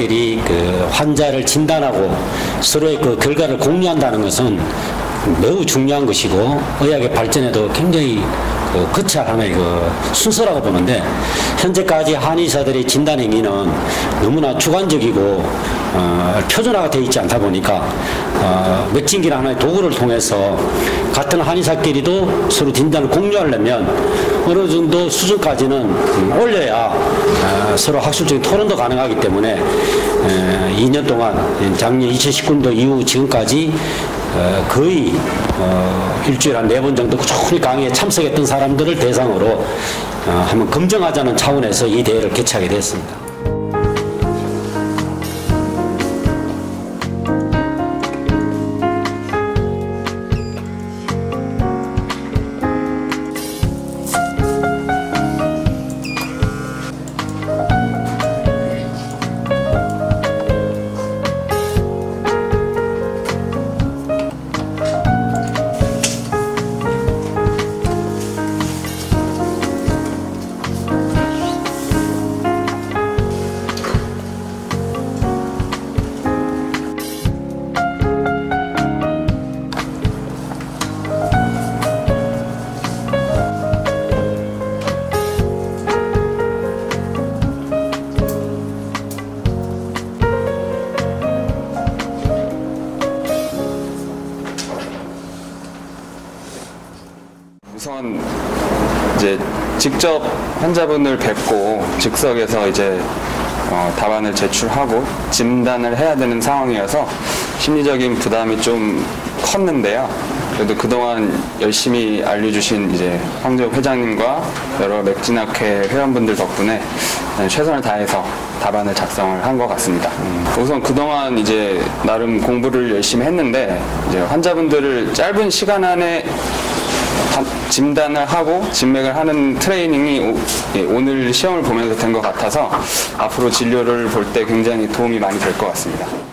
의사들끼리 그 환자를 진단하고 서로의 그 결과를 공유한다는 것은 매우 중요한 것이고, 의학의 발전에도 굉장히 거치하나의 그 순서라고 보는데, 현재까지 한의사들의 진단 행위는 너무나 주관적이고 표준화가 되어 있지 않다 보니까 맥진기라는 하나의 도구를 통해서 같은 한의사끼리도 서로 진단을 공유하려면 어느 정도 수준까지는 올려야 서로 학술적인 토론도 가능하기 때문에 2년 동안, 작년 2019년도 이후 지금까지 거의 일주일에 한 4번 정도 꾸준히 강의에 참석했던 사람들을 대상으로 한번 검증하자는 차원에서 이 대회를 개최하게 됐습니다. 우선 이제 직접 환자분을 뵙고 즉석에서 이제 답안을 제출하고 진단을 해야 되는 상황이어서 심리적인 부담이 좀 컸는데요. 그래도 그동안 열심히 알려주신 이제 황재욱 회장님과 여러 맥진학회 회원분들 덕분에 최선을 다해서 답안을 작성을 한 것 같습니다. 우선 그동안 이제 나름 공부를 열심히 했는데, 이제 환자분들을 짧은 시간 안에 진단을 하고 진맥을 하는 트레이닝이 오늘 시험을 보면서 된 것 같아서 앞으로 진료를 볼 때 굉장히 도움이 많이 될 것 같습니다.